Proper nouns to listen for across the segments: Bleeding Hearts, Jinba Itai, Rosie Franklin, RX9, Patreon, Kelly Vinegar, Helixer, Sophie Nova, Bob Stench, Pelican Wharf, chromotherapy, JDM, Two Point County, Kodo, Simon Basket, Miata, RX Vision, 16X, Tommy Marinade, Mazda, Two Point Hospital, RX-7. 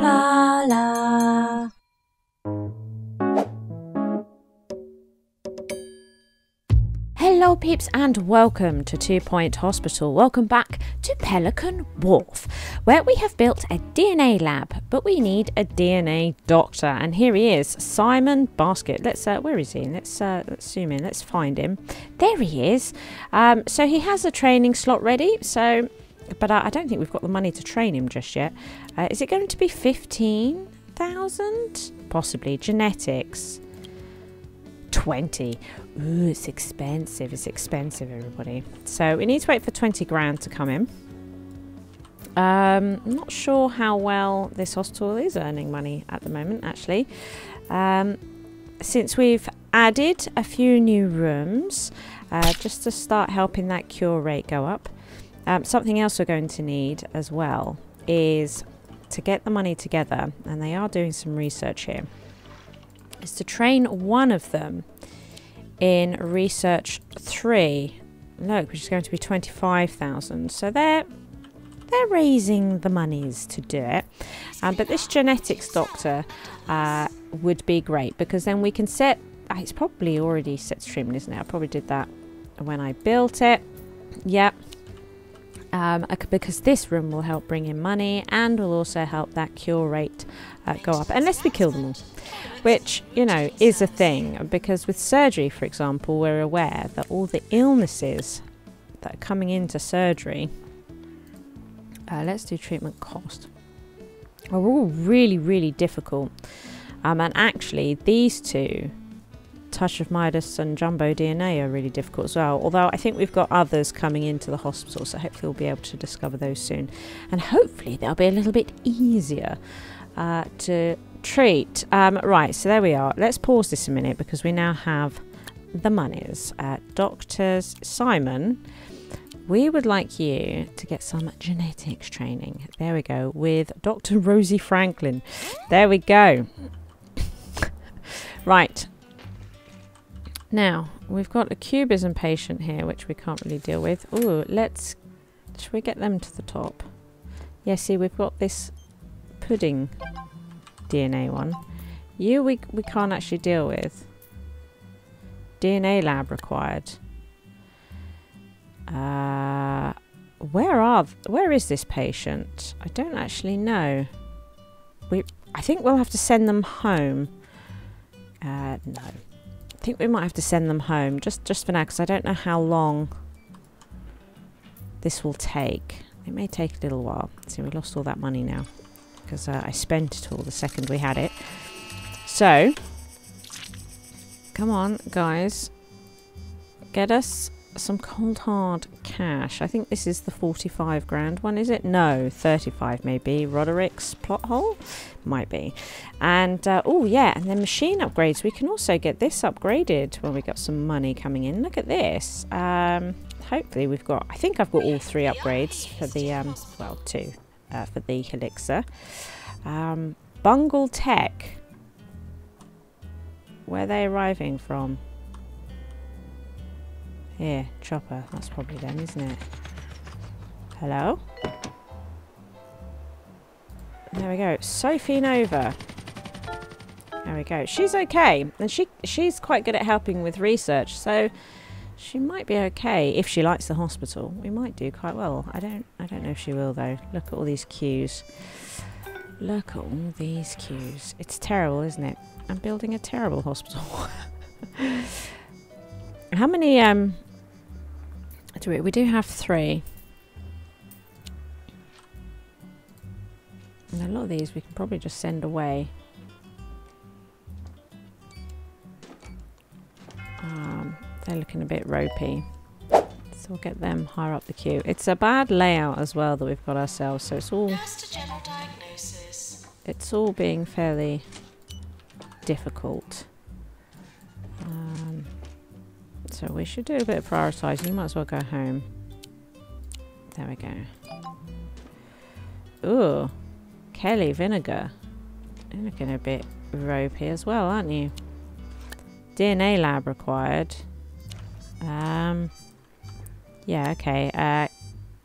la la. Hello peeps and welcome to 2 Point Hospital. Welcome back to Pelican Wharf, where we have built a DNA lab, but we need a DNA doctor. And here he is, Simon Basket. Let's where is he? Let's zoom in. Let's find him. There he is. So he has a training slot ready. So, but I don't think we've got the money to train him just yet. Is it going to be 15,000? Possibly. Genetics. 20. Ooh, it's expensive. It's expensive, everybody. So we need to wait for 20 grand to come in. I'm not sure how well this hospital is earning money at the moment, actually. Since we've added a few new rooms, just to start helping that cure rate go up. Something else we're going to need as well is to get the money together, and they are doing some research here, is to train one of them in research 3, look, which is going to be 25,000. So they're raising the monies to do it, but this genetics doctor would be great, because then we can set, it's probably already set streaming, isn't it? I probably did that when I built it. Yep. Because this room will help bring in money and will also help that cure rate go up, unless we kill them all, which, you know, is a thing, because with surgery, for example, we're aware that all the illnesses that are coming into surgery, let's do treatment cost, are all really, really difficult, and actually these two, Touch of Midas and Jumbo DNA, are really difficult as well, although I think we've got others coming into the hospital, so hopefully we'll be able to discover those soon, and hopefully they'll be a little bit easier to treat. Right, so there we are. Let's pause this a minute, because we now have the monies. Doctors Simon, we would like you to get some genetics training. There we go, with Dr. Rosie Franklin. There we go. Right. Now, we've got a cubism patient here, which we can't really deal with. Ooh, should we get them to the top? Yeah, see, we've got this pudding DNA one. You, we can't actually deal with. DNA lab required. Where is this patient? I don't actually know. I think we'll have to send them home. No. I think we might have to send them home just for now, because I don't know how long this will take. It may take a little while. See, we lost all that money now, because I spent it all the second we had it. So, come on, guys. Get us some cold hard cash. I think this is the 45 grand one, is it? No, 35 maybe. Roderick's plot hole might be. And oh yeah, and then machine upgrades. We can also get this upgraded when we got some money coming in. Look at this. Hopefully we've got, I think I've got all 3 upgrades for the well, 2 for the elixir. Bungle Tech, where are they arriving from? Yeah, Chopper, that's probably them, isn't it? Hello? There we go, Sophie Nova. There we go, she's okay, and she's quite good at helping with research, so she might be okay if she likes the hospital. We might do quite well. I don't know if she will though. Look at all these queues. Look at all these queues. It's terrible, isn't it? I'm building a terrible hospital. How many we do have 3, and a lot of these we can probably just send away. They're looking a bit ropey, so we'll get them higher up the queue. It's a bad layout as well that we've got ourselves, so it's all being fairly difficult. So we should do a bit of prioritising. You might as well go home. There we go. Ooh, Kelly Vinegar. You're looking a bit ropey as well, aren't you? DNA lab required. Yeah, okay.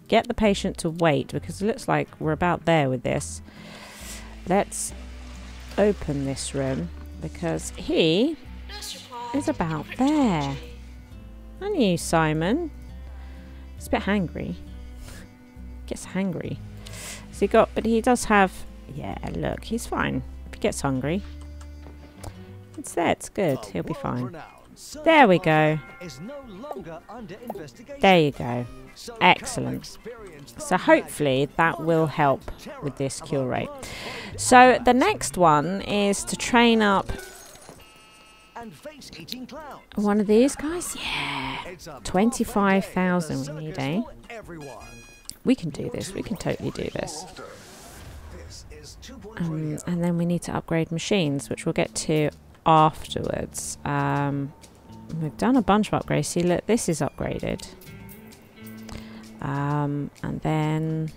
Get the patient to wait, because it looks like we're about there with this. Let's open this room because he is about there. And you, Simon. He's a bit hangry. Gets hangry. Has he got, but he does have, yeah, look, he's fine. If he gets hungry, it's there, it's good. He'll be fine. There we go. There you go. Excellent. So hopefully that will help with this cure rate. So the next one is to train up one of these guys. Yeah. 25,000 we need, eh? We can do this. We can totally do this. And then we need to upgrade machines, which we'll get to afterwards. We've done a bunch of upgrades. See, look, this is upgraded. And then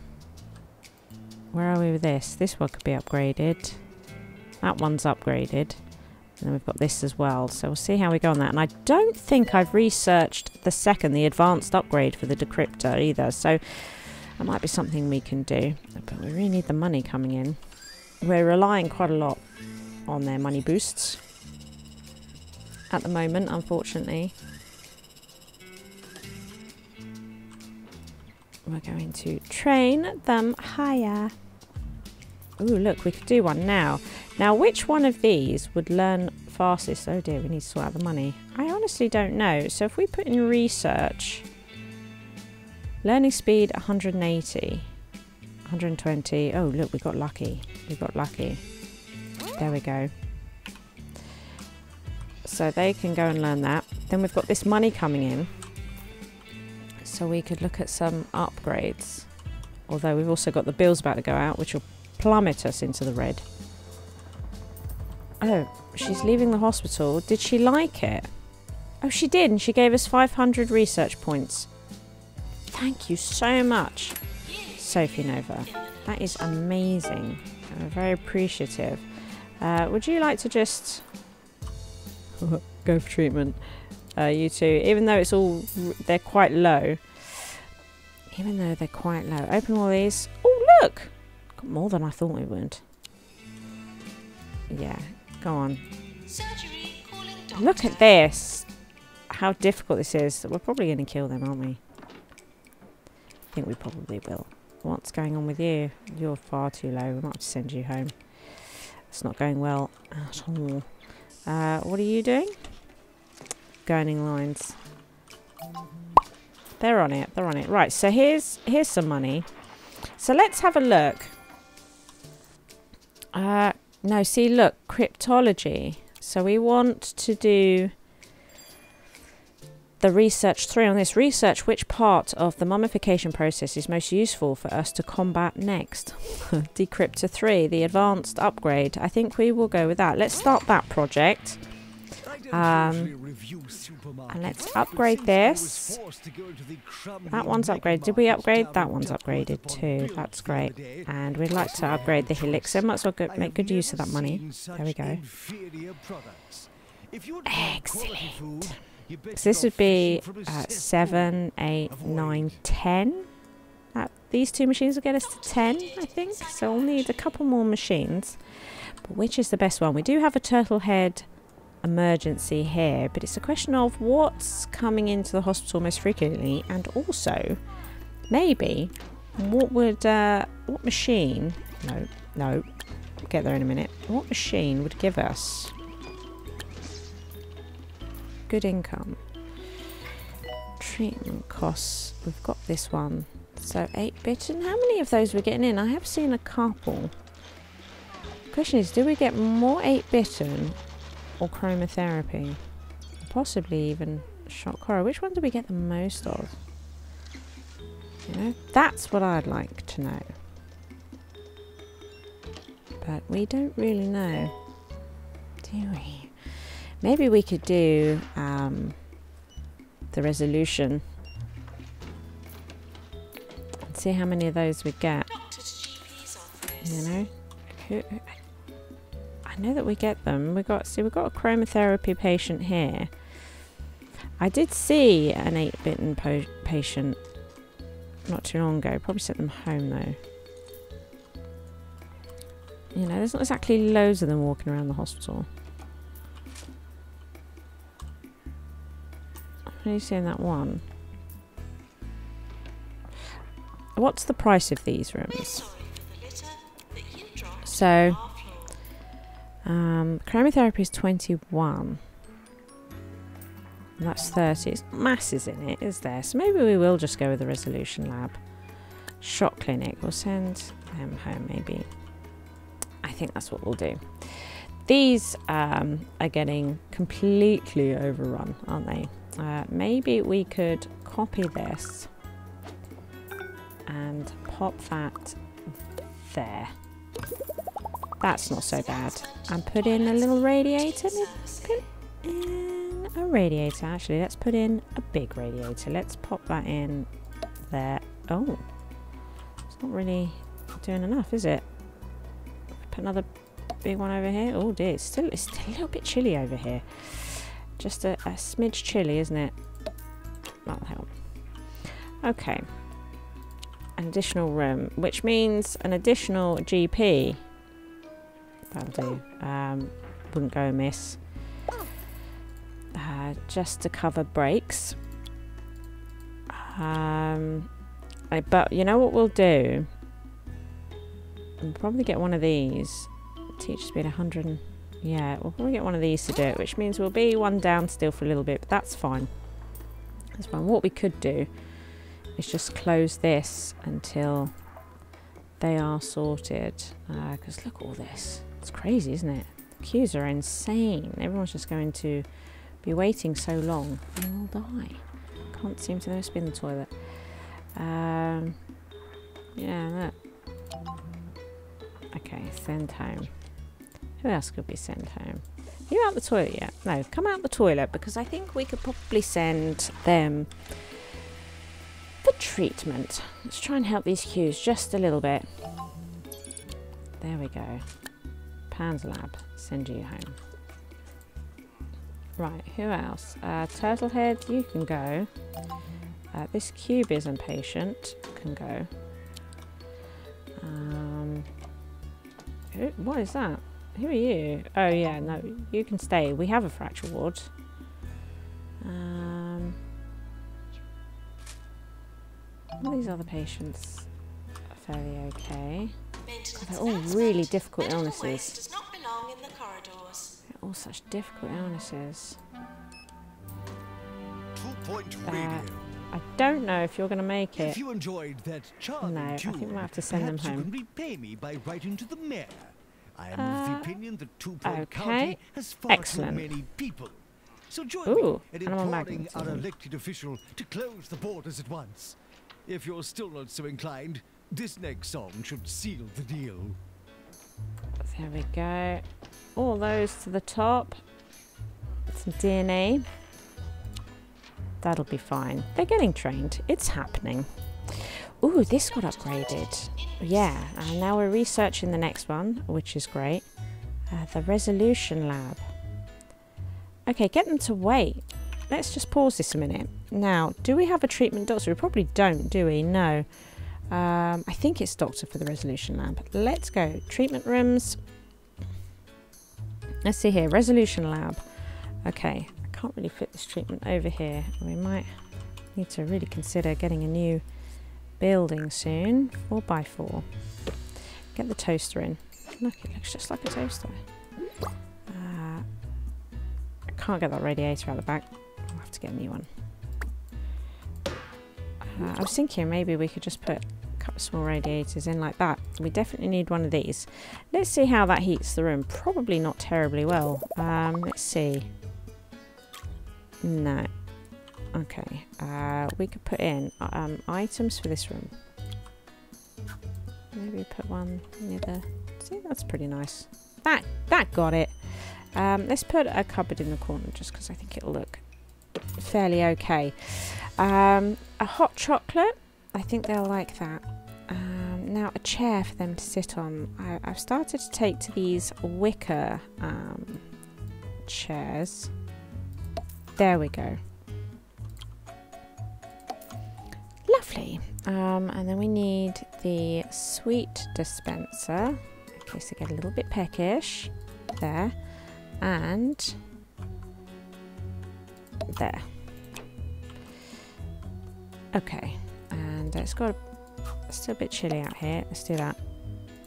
where are we with this? This one could be upgraded. That one's upgraded. And then we've got this as well. So we'll see how we go on that. And I don't think I've researched the second, the advanced upgrade for the decryptor either. So that might be something we can do. But we really need the money coming in. We're relying quite a lot on their money boosts at the moment, unfortunately. We're going to train them higher. Ooh, look, we could do one now. Now, which one of these would learn fastest? Oh dear, we need to sort out the money. I honestly don't know. So if we put in research, learning speed 180, 120. Oh, look, we got lucky. We got lucky. There we go. So they can go and learn that. Then we've got this money coming in. So we could look at some upgrades. Although we've also got the bills about to go out, which will plummet us into the red. Oh, she's leaving the hospital. Did she like it? Oh, she did, and she gave us 500 research points. Thank you so much, Sophie Nova. That is amazing. I'm very appreciative. Would you like to just go for treatment? You two, even though it's all, they're quite low. Even though they're quite low. Open all these. Oh, look! Got more than I thought we would. Yeah, go on. Look at this. How difficult this is. We're probably going to kill them, aren't we? I think we probably will. What's going on with you? You're far too low. We might have to send you home. It's not going well at all. What are you doing? Gurning lines. They're on it. They're on it. Right. So here's some money. So let's have a look. No. See, look, cryptology. So we want to do the research 3 on this. Research which part of the mummification process is most useful for us to combat next. Decryptor 3, the advanced upgrade. I think we will go with that. Let's start that project. And let's upgrade this. That one's upgraded. Did we upgrade? That one's upgraded too. That's great. And we'd like to upgrade the helixir. Might as well make good use of that money. There we go. Excellent. So this would be 7, 8, 9, 10. These two machines will get us to 10, I think. So we'll need a couple more machines. But which is the best one? We do have a turtle head emergency here, but it's a question of what's coming into the hospital most frequently, and also maybe what would what machine, no, we'll get there in a minute, what machine would give us good income. Treatment costs, we've got this one, so 8 bits. And how many of those we're getting in? I have seen a couple. Question is, do we get more 8-bitten or chromotherapy, possibly even shock horror? Which one do we get the most of? You know, that's what I'd like to know, but we don't really know, do we? Maybe we could do the resolution and see how many of those we get. You know, I know that we get them. We've got a chromotherapy patient here. I did see an 8-bitten patient not too long ago. Probably sent them home though. You know, there's not exactly loads of them walking around the hospital. I'm only seeing that one. What's the price of these rooms? So, cryotherapy is 21. And that's 30. It's masses in it, is there? So maybe we will just go with the resolution lab. Shock clinic. We'll send them home, maybe. I think that's what we'll do. These are getting completely overrun, aren't they? Maybe we could copy this and pop that there. That's not so bad. And put in a little radiator. Let's put in a radiator, actually. Let's put in a big radiator. Let's pop that in there. Oh, it's not really doing enough, is it? Put another big one over here. Oh dear, it's still a little bit chilly over here. Just a smidge chilly, isn't it? That'll help. Okay. An additional room, which means an additional GP. That'll do. Wouldn't go amiss. Just to cover breaks. But you know what we'll do? We'll probably get one of these. Teacher speed 100. Yeah, we'll probably get one of these to do it, which means we'll be one down still for a little bit, but that's fine. That's fine. What we could do is just close this until they are sorted, because look at all this. It's crazy, isn't it? The queues are insane. Everyone's just going to be waiting so long and they'll die. Can't seem to notice being in the toilet. Yeah, that. Okay, send home. Who else could be sent home? Are you out the toilet yet? No, come out the toilet, because I think we could probably send them treatment. Let's try and help these queues just a little bit. There we go. Pan's lab, send you home. Right, who else? Turtlehead, you can go. This cubism patient can go. What is that? Who are you? Oh yeah, no, you can stay. We have a fracture ward. All these other patients are fairly okay. They're all really difficult illnesses. Does not belong in the corridors. They're all such difficult illnesses. I don't know if you're going to make it. If you enjoyed that no, tune, I think we'll have to send them home. Repay me by writing to the mayor. I am of the opinion that Two Point County has far too many people. So join me in imploring our elected official to close the borders at once. If you're still not so inclined, this next song should seal the deal. There we go. All those to the top. Some DNA. That'll be fine. They're getting trained. It's happening. Ooh, this got upgraded. Yeah, and now we're researching the next one, which is great. The resolution lab. Okay, get them to wait. Let's just pause this a minute. Now, do we have a treatment doctor? We probably don't, do we? No. I think it's doctor for the resolution lab. Let's go. Treatment rooms. Let's see here. Resolution lab. Okay. I can't really fit this treatment over here. We might need to really consider getting a new building soon. 4x4. Get the toaster in. Look, it looks just like a toaster. I can't get that radiator out the back. I'll have to get a new one. I was thinking maybe we could just put a couple of small radiators in like that. We definitely need one of these. Let's see how that heats the room. Probably not terribly well. Let's see. No. Okay. We could put in items for this room. Maybe put one near the... See, that's pretty nice. That got it. Let's put a cupboard in the corner just because I think it'll look fairly okay. A hot chocolate, I think they'll like that. Now a chair for them to sit on. I've started to take to these wicker chairs. There we go. Lovely. And then we need the sweet dispenser. Okay, so get a little bit peckish there and there. Okay, and it's got still a bit chilly out here. Let's do that.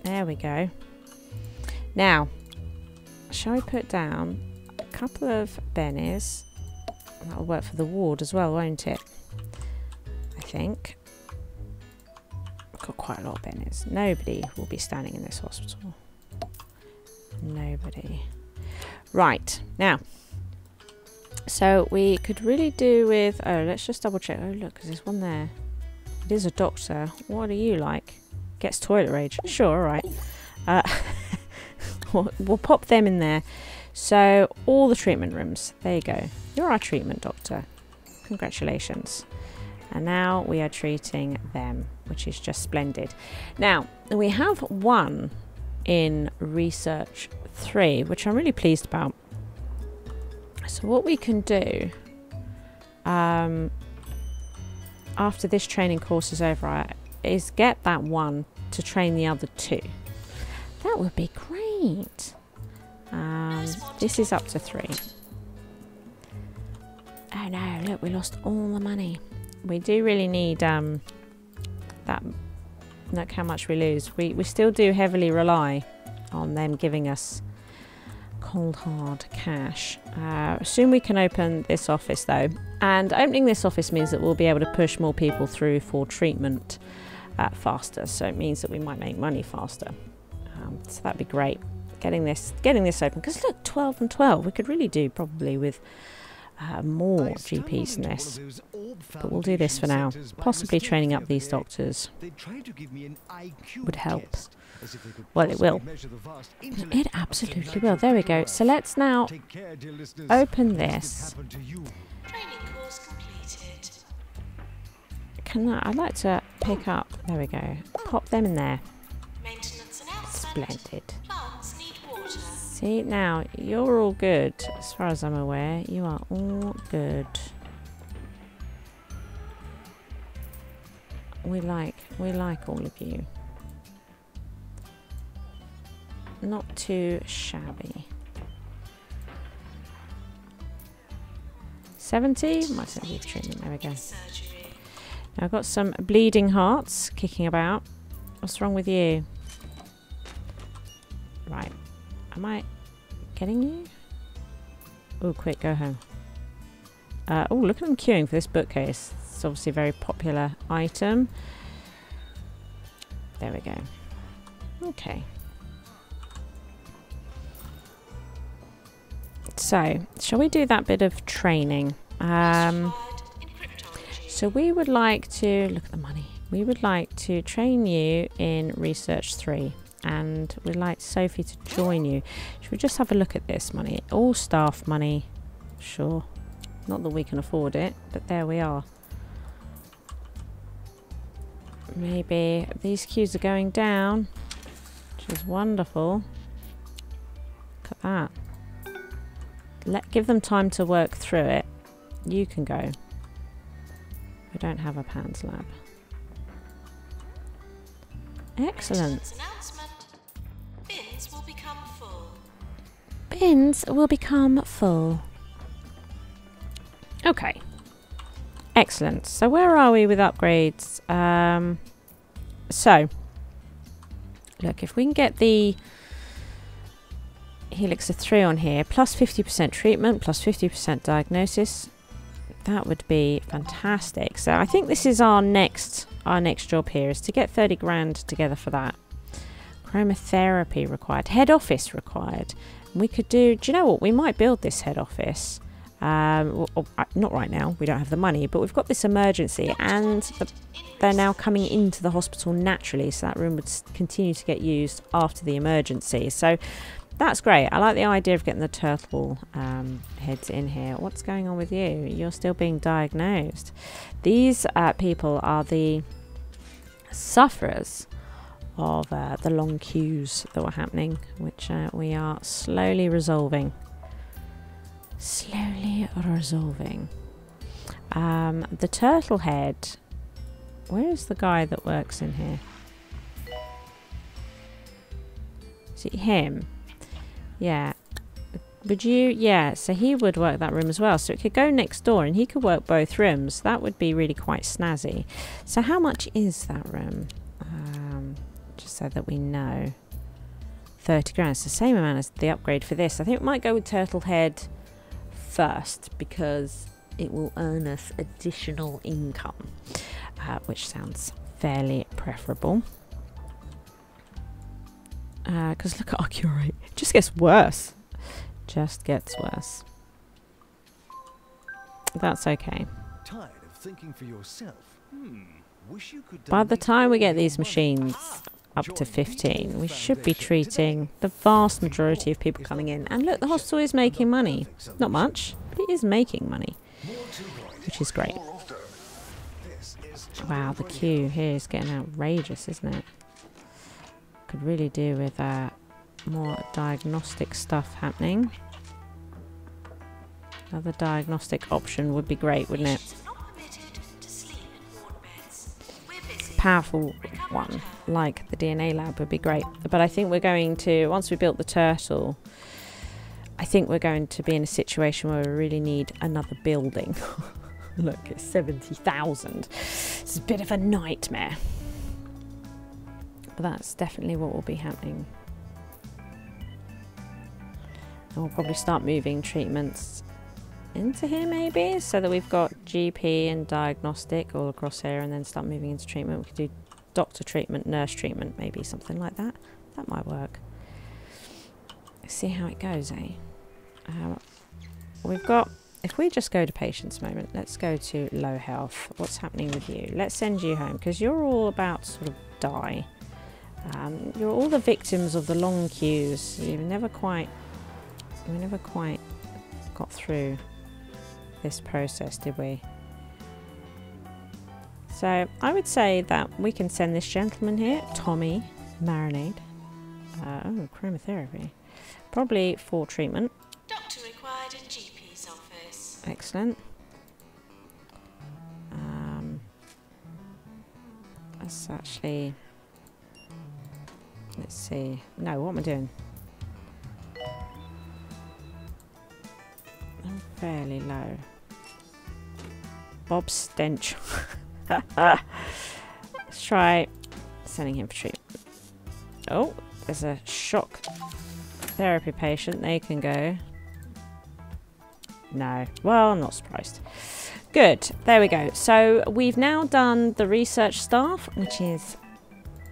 There we go. Now, shall we put down a couple of bennies? That'll work for the ward as well, won't it? I think. I've got quite a lot of bennies. Nobody will be standing in this hospital. Nobody. Right, now. So we could really do with... Oh, let's just double check. Oh, look, there's one there. It is a doctor. What are you like? Gets toilet rage. Sure, all right. We'll pop them in there. So all the treatment rooms. There you go. You're our treatment doctor. Congratulations. And now we are treating them, which is just splendid. Now, we have one in research 3, which I'm really pleased about. So what we can do after this training course is over is get that one to train the other 2. That would be great. This is up to 3. Oh no, look, we lost all the money. We do really need that. Look how much we lose. We still do heavily rely on them giving us cold hard cash. Soon we can open this office though, and opening this office means that we'll be able to push more people through for treatment faster, so it means that we might make money faster. So that'd be great, getting this open, because look, 12 and 12, we could really do probably with more GPs in this, but we'll do this for now. Possibly training up these doctors would help. Well, it will. It absolutely will. There we go. So let's now open this. I'd like to pick up. There we go. Pop them in there. Splendid. See, now you're all good as far as I'm aware. You are all good. We like all of you. Not too shabby. 70? Might have to leave treatment. There we go. Now I've got some bleeding hearts kicking about. What's wrong with you? Right. Am I getting you? Oh, quick, go home. Oh, look at them queuing for this bookcase. It's obviously a very popular item. There we go. Okay. So, shall we do that bit of training? So we would like to... Look at the money. We would like to train you in Research 3. And we'd like Sophie to join you. Should we just have a look at this money? All staff money. Sure. Not that we can afford it, but there we are. Maybe these queues are going down, which is wonderful. Look at that. Give them time to work through it. You can go. We don't have a PANS lab. Excellent. Bins will become full. Bins will become full. Okay. Excellent. So where are we with upgrades? So, look, if we can get the Helixer 3 on here, plus 50% treatment, plus 50% diagnosis. That would be fantastic. So I think this is our next job here, is to get 30 grand together for that. Chromotherapy required, head office required. And we could do you know what? We might build this head office. Not right now, we don't have the money, but we've got this emergency and they're now coming into the hospital naturally, so that room would continue to get used after the emergency. So that's great. I like the idea of getting the turtle heads in here. What's going on with you? You're still being diagnosed. These people are the sufferers of the long queues that were happening, which we are slowly resolving. Slowly resolving. The turtle head. Where is the guy that works in here? Is it him? Yeah. Would you? Yeah, so he would work that room as well. So it could go next door and he could work both rooms. That would be really quite snazzy. So how much is that room? Just so that we know. 30 grand. It's the same amount as the upgrade for this. I think we might go with Turtle Head first because it will earn us additional income, which sounds fairly preferable. Because look at our cure rate. It just gets worse. Just gets worse. That's okay. Tired of thinking for yourself. Wish you could. By the time we get these machines up to 15, we should be treating the vast majority of people coming in. And look, the hospital is making money. Not much, but it is making money, which is great. Wow, the queue here is getting outrageous, isn't it? Could really do with more diagnostic stuff happening. Another diagnostic option would be great, wouldn't it? Powerful one, like the DNA lab, would be great. But I think we're going to, once we built the turtle, I think we're going to be in a situation where we really need another building. Look, it's 70,000. It's a bit of a nightmare. But that's definitely what will be happening. And we'll probably start moving treatments into here maybe, so that we've got GP and diagnostic all across here, and then start moving into treatment. We could do doctor treatment, nurse treatment, maybe something like that. That might work. Let's see how it goes, eh? We've got, if we just go to patients a moment, let's go to low health. What's happening with you? Let's send you home because you're all about to sort of die. You're all the victims of the long queues. We never quite got through this process, did we? So I would say that we can send this gentleman here, Tommy Marinade. Oh, chromotherapy. Probably for treatment. Doctor required in GP's office. Excellent. That's actually... Let's see. No, what am I doing? I'm fairly low. Bob Stench. Let's try sending him for treatment. Oh, there's a shock therapy patient. They can go. No. Well, I'm not surprised. Good. There we go. So we've now done the research staff, which is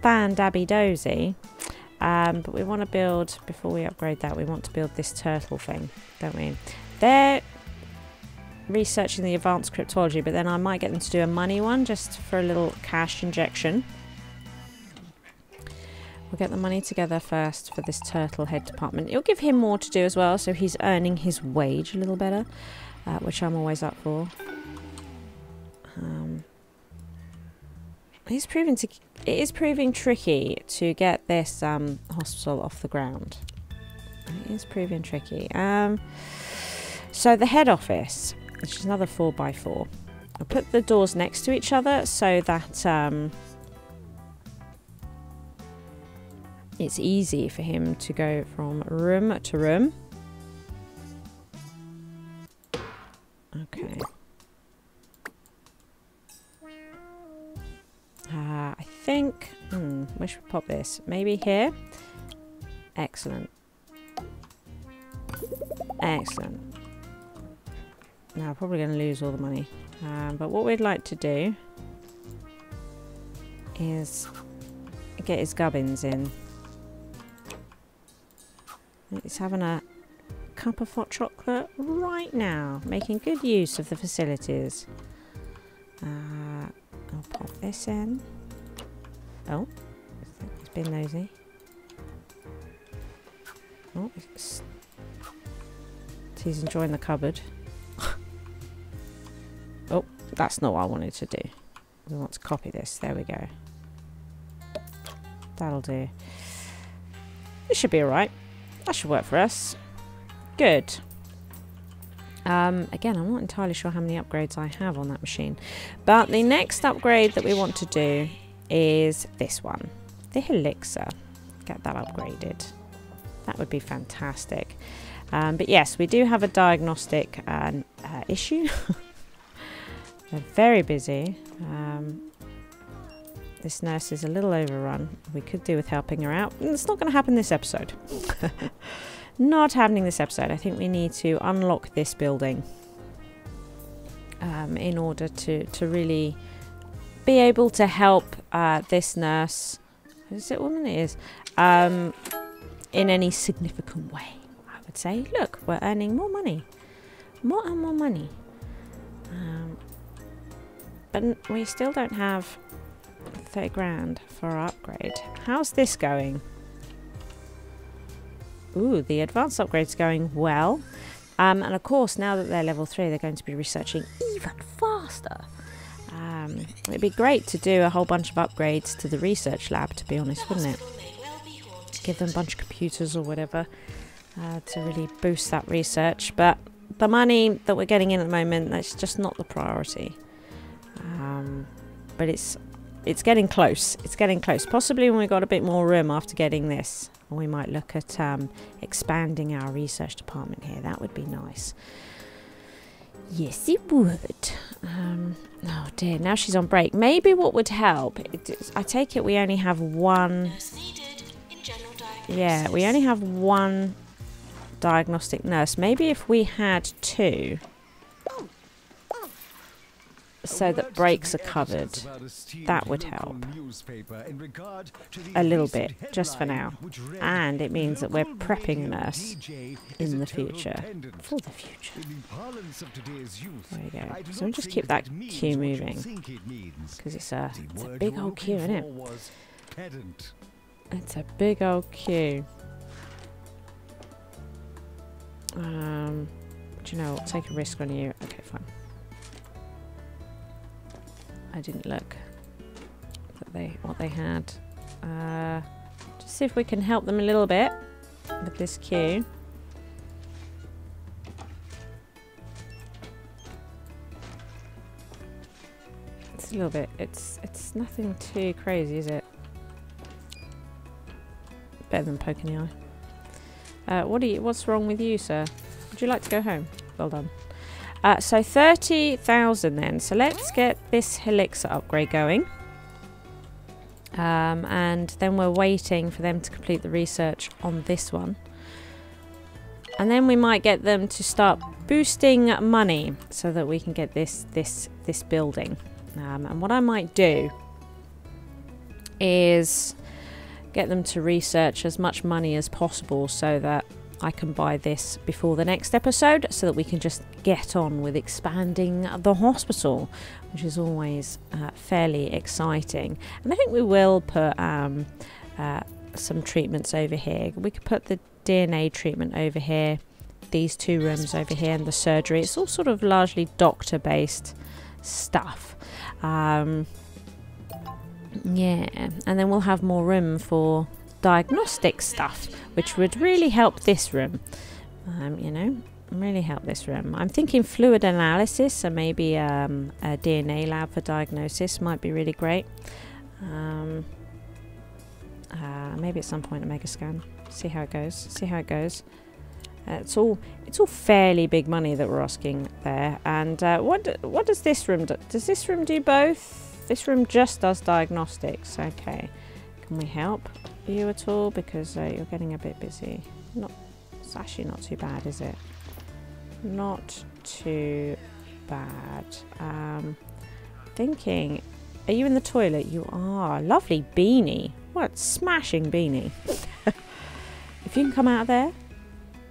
fan-dabby-dozy. But we want to build, before we upgrade that, we want to build this turtle thing, don't we? They're researching the advanced cryptology, but then I might get them to do a money one just for a little cash injection. We'll get the money together first for this turtle head department. It'll give him more to do as well, so he's earning his wage a little better, which I'm always up for. It is proving tricky to get this hospital off the ground. It is proving tricky. So the head office, which is another 4x4. I put the doors next to each other so that it's easy for him to go from room to room. Okay. I think... where should we pop this? Maybe here? Excellent. Excellent. Now, probably going to lose all the money. But what we'd like to do is get his gubbins in. He's having a cup of hot chocolate right now, making good use of the facilities. I'll pop this in. Oh, he's been nosy. Oh, he's enjoying the cupboard. Oh, that's not what I wanted to do. We want to copy this. There we go. That'll do. It should be alright. That should work for us. Good. Again, I'm not entirely sure how many upgrades I have on that machine. But the next upgrade that we want to do is this one. The elixir. Get that upgraded. that would be fantastic. But yes, we do have a diagnostic issue. They're very busy. This nurse is a little overrun. We could do with helping her out. It's not going to happen this episode. Not happening this episode. I think we need to unlock this building in order to really be able to help this nurse. Is it woman? It is. In any significant way, I would say. Look, we're earning more money. More and more money. But we still don't have 30 grand for our upgrade. How's this going? Ooh, the advanced upgrade's going well. And of course, now that they're level 3, they're going to be researching even faster. It'd be great to do a whole bunch of upgrades to the research lab, to be honest, wouldn't it? Give them a bunch of computers or whatever to really boost that research. But the money that we're getting in at the moment, that's just not the priority. But it's getting close. It's getting close. Possibly when we've got a bit more room after getting this, we might look at expanding our research department here. That would be nice. Yes, it would. Oh dear, now she's on break. Maybe what would help, I take it we only have one... Yeah, we only have one diagnostic nurse. Maybe if we had two, so that breaks are covered, that would help a little bit, just for now. And it means that we're prepping a nurse in the future, for the future. There we go. So we just keep that queue moving, because it's a big old queue, isn't it? It's a big old queue. Do you know what? Take a risk on you. Okay, fine. I didn't look at what they had. Just see if we can help them a little bit with this queue. It's a little bit. It's nothing too crazy, is it? Better than poking the eye. What's wrong with you, sir? Would you like to go home? Well done. So 30,000 then. So let's get this Helixer upgrade going. And then we're waiting for them to complete the research on this one. And then we might get them to start boosting money so that we can get this building. And what I might do is get them to research as much money as possible so that I can buy this before the next episode, so that we can just get on with expanding the hospital, which is always fairly exciting. And I think we will put some treatments over here. We could put the DNA treatment over here, these two rooms over here, and the surgery. It's all sort of largely doctor based stuff. Yeah, and then we'll have more room for diagnostic stuff, which would really help this room. You know, really help this room. I'm thinking fluid analysis, so maybe a DNA lab for diagnosis might be really great. Maybe at some point a mega scan. See how it goes. See how it goes. It's all fairly big money that we're asking there. And what does this room do? Does this room do both? This room just does diagnostics. Okay. Can we help you at all, because you're getting a bit busy? It's actually not too bad, is it? Not too bad. Thinking, are you in the toilet? You are. Lovely beanie. What a smashing beanie. If you can come out of there,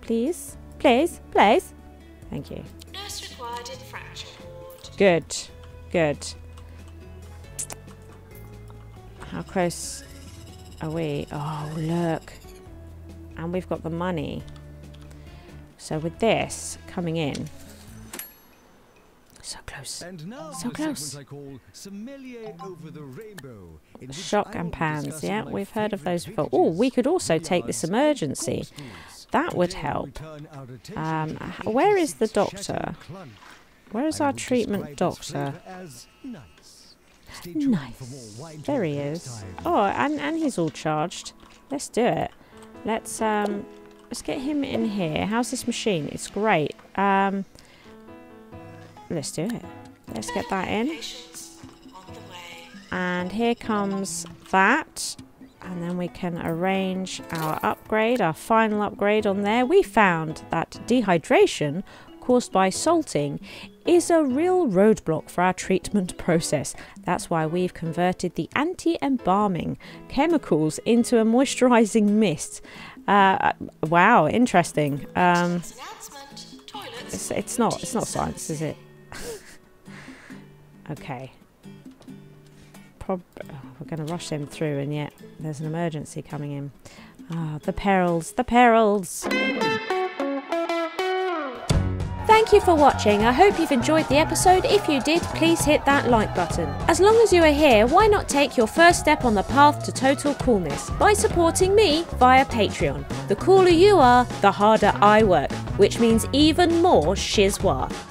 please, please, please. Thank you. Nurse required in fracture ward. Good, good. How close are we? Oh, look. And we've got the money. So with this coming in. So close. So close. Shock and pans. Yeah, we've heard of those before. Oh, we could also take this emergency. That would help. Where is the doctor? Where is our treatment doctor? Nice. There he is. Oh, and he's all charged. Let's do it. Let's Let's get him in here. How's this machine? It's great. Let's do it. Let's get that in. And here comes that. And then we can arrange our upgrade, our final upgrade on there. We found that dehydration caused by salting is a real roadblock for our treatment process. That's why we've converted the anti-embalming chemicals into a moisturizing mist. Wow, interesting. It's not science, is it? Okay. We're going to rush him through, and yet there's an emergency coming in. Ah, the perils, the perils. Thank you for watching. I hope you've enjoyed the episode. If you did, please hit that like button. As long as you are here, why not take your first step on the path to total coolness by supporting me via Patreon? The cooler you are, the harder I work, which means even more shizwa.